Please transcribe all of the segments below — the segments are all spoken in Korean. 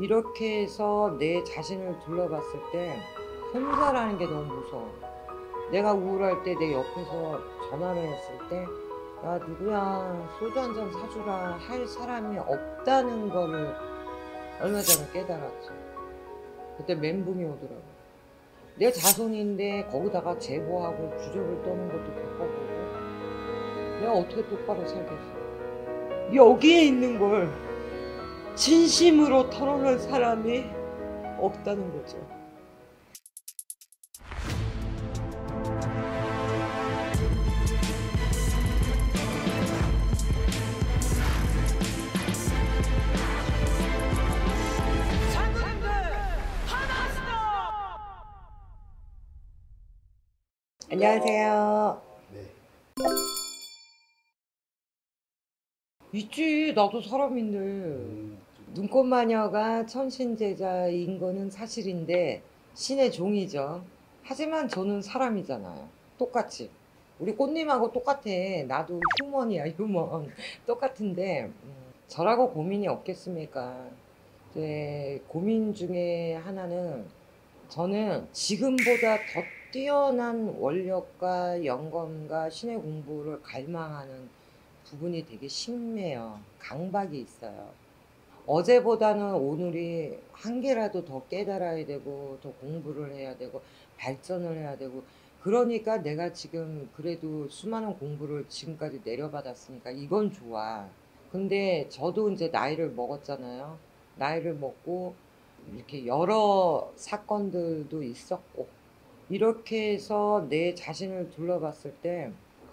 이렇게 해서 내 자신을 둘러봤을 때 혼자라는 게 너무 무서워. 내가 우울할 때 내 옆에서 전화를 했을 때 야 누구야 소주 한 잔 사주라 할 사람이 없다는 거를 얼마 전에 깨달았지. 그때 멘붕이 오더라고. 내 자손인데 거기다가 제보하고 부적을 떠는 것도 겪어보고 내가 어떻게 똑바로 살겠어. 여기에 있는 걸 진심으로 털어낼 사람이 없다는 거죠. 안녕하세요. 네. 있지. 나도 사람인데. 눈꽃 마녀가 천신제자인 거는 사실인데 신의 종이죠. 하지만 저는 사람이잖아요. 똑같이. 우리 꽃님하고 똑같아. 나도 휴먼이야, 휴먼. 똑같은데 저라고 고민이 없겠습니까? 제 고민 중에 하나는 저는 지금보다 더 뛰어난 원력과 영감과 신의 공부를 갈망하는 부분이 되게 심해요. 강박이 있어요. 어제보다는 오늘이 한 개라도 더 깨달아야 되고 더 공부를 해야 되고 발전을 해야 되고 그러니까 내가 지금 그래도 수많은 공부를 지금까지 내려받았으니까 이건 좋아. 근데 저도 이제 나이를 먹었잖아요. 나이를 먹고 이렇게 여러 사건들도 있었고 이렇게 해서 내 자신을 둘러봤을 때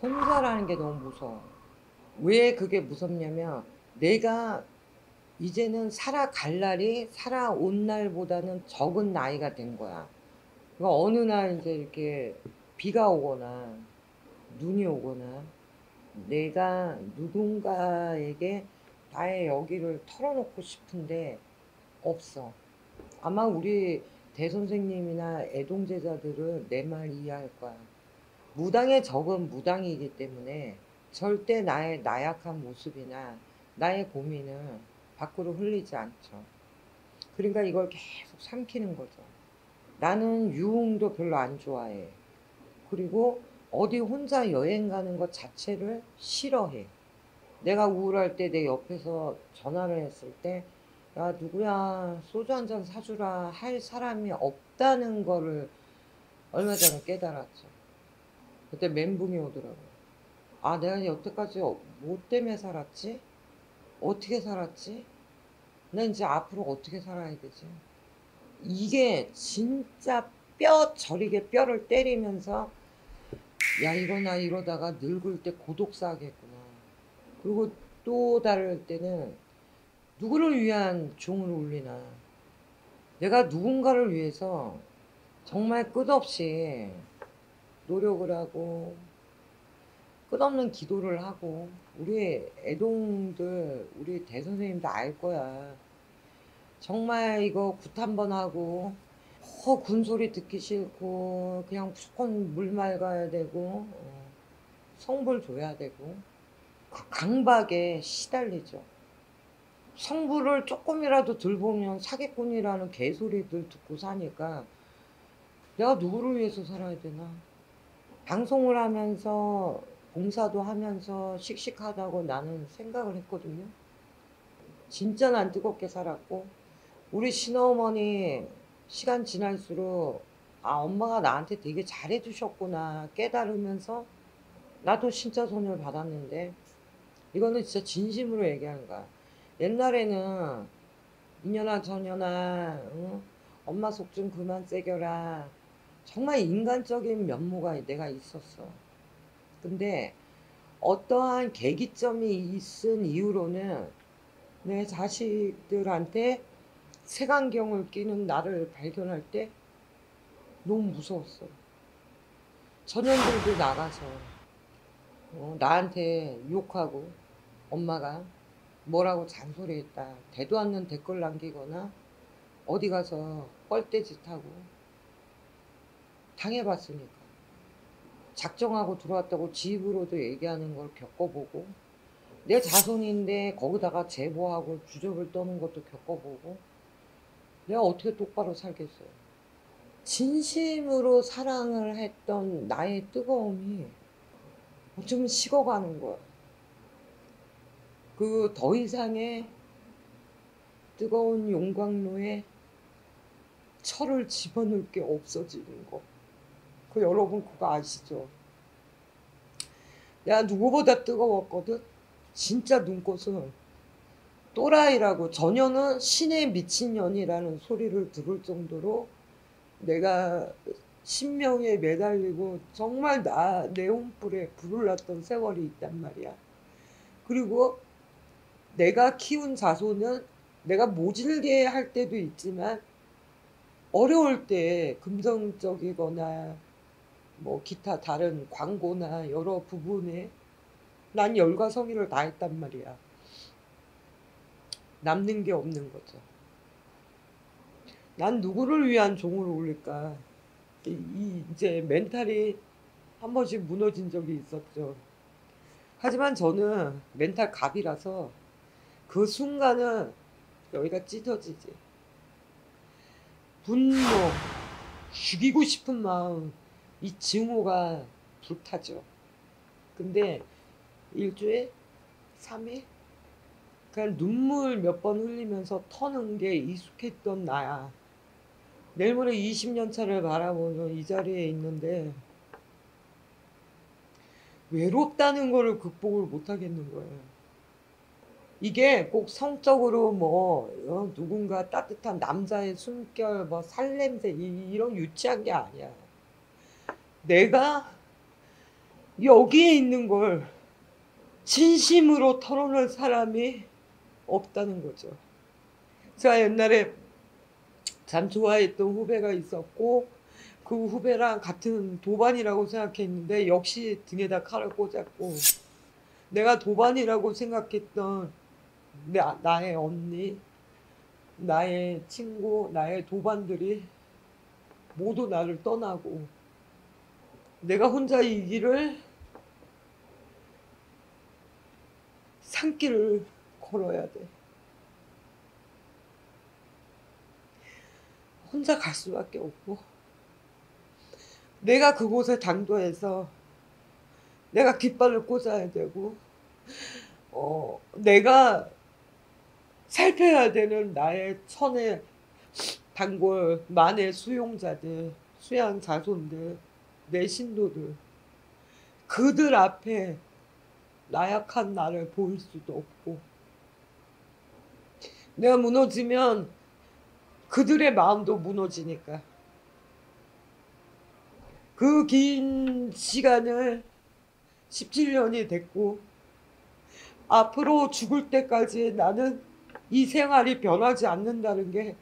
혼자라는 게 너무 무서워. 왜 그게 무섭냐면 내가 이제는 살아갈 날이 살아온 날보다는 적은 나이가 된 거야. 그러니까 어느 날 이제 이렇게 비가 오거나 눈이 오거나 내가 누군가에게 나의 여기를 털어놓고 싶은데 없어. 아마 우리 대선생님이나 애동제자들은 내 말 이해할 거야. 무당의 적은 무당이기 때문에 절대 나의 나약한 모습이나 나의 고민은 밖으로 흘리지 않죠. 그러니까 이걸 계속 삼키는 거죠. 나는 유흥도 별로 안 좋아해. 그리고 어디 혼자 여행 가는 것 자체를 싫어해. 내가 우울할 때 내 옆에서 전화를 했을 때 야 누구야 소주 한 잔 사주라 할 사람이 없다는 거를 얼마 전에 깨달았죠. 그때 멘붕이 오더라고요. 아 내가 여태까지 뭐 때문에 살았지? 어떻게 살았지? 난 이제 앞으로 어떻게 살아야 되지? 이게 진짜 뼈 저리게 뼈를 때리면서 야 이거 나 이러다가 늙을 때 고독사하겠구나. 그리고 또 다를 때는 누구를 위한 종을 울리나. 내가 누군가를 위해서 정말 끝없이 노력을 하고 끝없는 기도를 하고 우리 애동들 우리 대선생님도 알 거야. 정말 이거 굿 한번 하고 군소리 듣기 싫고 그냥 무조건 물 맑아야 되고 성불 줘야 되고 그 강박에 시달리죠. 성부를 조금이라도 들보면 사기꾼이라는 개소리들 듣고 사니까 내가 누구를 위해서 살아야 되나. 방송을 하면서 봉사도 하면서 씩씩하다고 나는 생각을 했거든요. 진짜 난 뜨겁게 살았고 우리 신어머니 시간 지날수록 아 엄마가 나한테 되게 잘해주셨구나 깨달으면서 나도 신자손을 받았는데 이거는 진짜 진심으로 얘기하는 거야. 옛날에는 이년아 저년아 응? 엄마 속 좀 그만 째겨라 정말 인간적인 면모가 내가 있었어. 근데 어떠한 계기점이 있은 이후로는 내 자식들한테 색안경을 끼는 나를 발견할 때 너무 무서웠어. 전현들도 나가서 나한테 욕하고 엄마가 뭐라고 잔소리했다 대도 않는 댓글 남기거나 어디 가서 뻘떼짓하고 당해봤으니까 작정하고 들어왔다고 집으로도 얘기하는 걸 겪어보고 내 자손인데 거기다가 제보하고 주접을 떠는 것도 겪어보고 내가 어떻게 똑바로 살겠어요. 진심으로 사랑을 했던 나의 뜨거움이 어쩌면 식어가는 거야. 그 더 이상의 뜨거운 용광로에 철을 집어넣을 게 없어지는 거. 그 여러분 그거 아시죠? 내가 누구보다 뜨거웠거든? 진짜 눈꽃은. 또라이라고, 전혀는 신에 미친년이라는 소리를 들을 정도로 내가 신명에 매달리고 정말 내 혼불에 불을 났던 세월이 있단 말이야. 그리고 내가 키운 자손은 내가 모질게 할 때도 있지만 어려울 때 금전적이거나 뭐 기타 다른 광고나 여러 부분에 난 열과 성의를 다했단 말이야. 남는 게 없는 거죠. 난 누구를 위한 종을 올릴까. 이제 멘탈이 한 번씩 무너진 적이 있었죠. 하지만 저는 멘탈 갑이라서 그 순간은 여기가 찢어지지. 분노, 죽이고 싶은 마음, 이 증오가 불타죠. 근데 일주일에 3일? 그냥 눈물 몇 번 흘리면서 터는 게 익숙했던 나야. 내일 모레 20년 차를 바라보는 이 자리에 있는데 외롭다는 거를 극복을 못 하겠는 거예요. 이게 꼭 성적으로 뭐 누군가 따뜻한 남자의 숨결, 뭐 살냄새 이런 유치한 게 아니야. 내가 여기에 있는 걸 진심으로 털어낼 사람이 없다는 거죠. 제가 옛날에 참 좋아했던 후배가 있었고 그 후배랑 같은 도반이라고 생각했는데 역시 등에다 칼을 꽂았고, 내가 도반이라고 생각했던 나의 언니, 나의 친구, 나의 도반들이 모두 나를 떠나고 내가 혼자 이 길을, 산길을 걸어야 돼. 혼자 갈 수밖에 없고 내가 그곳에 당도해서 내가 깃발을 꽂아야 되고 내가 살펴야 되는 나의 천의 단골, 만의 수용자들, 수양 자손들, 내 신도들, 그들 앞에 나약한 나를 보일 수도 없고 내가 무너지면 그들의 마음도 무너지니까 그 긴 시간을 17년이 됐고 앞으로 죽을 때까지 나는 이 생활이 변하지 않는다는 게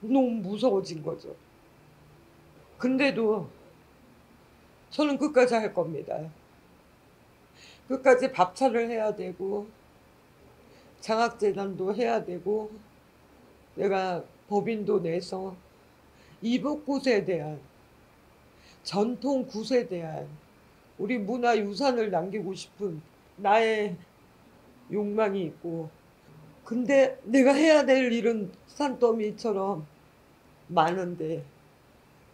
너무 무서워진 거죠. 근데도 저는 끝까지 할 겁니다. 끝까지 밥차를 해야 되고 장학재단도 해야 되고 내가 법인도 내서 이복굿에 대한, 전통굿에 대한 우리 문화 유산을 남기고 싶은 나의 욕망이 있고, 근데 내가 해야 될 일은 산더미처럼 많은데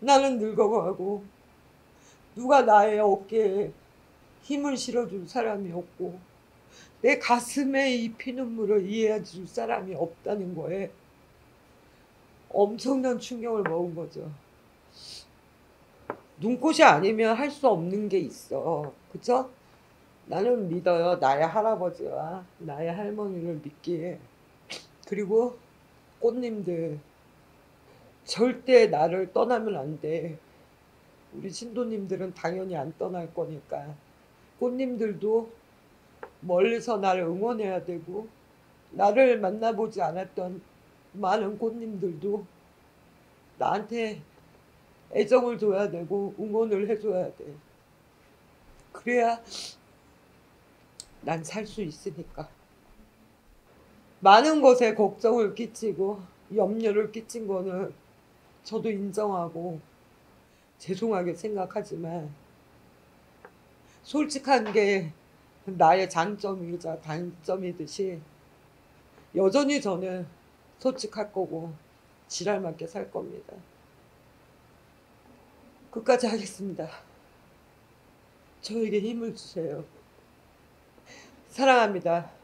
나는 늙어가고 누가 나의 어깨에 힘을 실어줄 사람이 없고 내 가슴에 이 피눈물을 이해해줄 사람이 없다는 거에 엄청난 충격을 먹은 거죠. 눈꽃이 아니면 할 수 없는 게 있어. 그쵸? 나는 믿어요. 나의 할아버지와 나의 할머니를 믿기에. 그리고 꽃님들, 절대 나를 떠나면 안 돼. 우리 신도님들은 당연히 안 떠날 거니까 꽃님들도 멀리서 나를 응원해야 되고 나를 만나보지 않았던 많은 꽃님들도 나한테 애정을 줘야 되고 응원을 해줘야 돼. 그래야 난 살 수 있으니까. 많은 것에 걱정을 끼치고 염려를 끼친 거는 저도 인정하고 죄송하게 생각하지만 솔직한 게 나의 장점이자 단점이듯이 여전히 저는 솔직할 거고 지랄맞게 살 겁니다. 끝까지 하겠습니다. 저에게 힘을 주세요. 사랑합니다.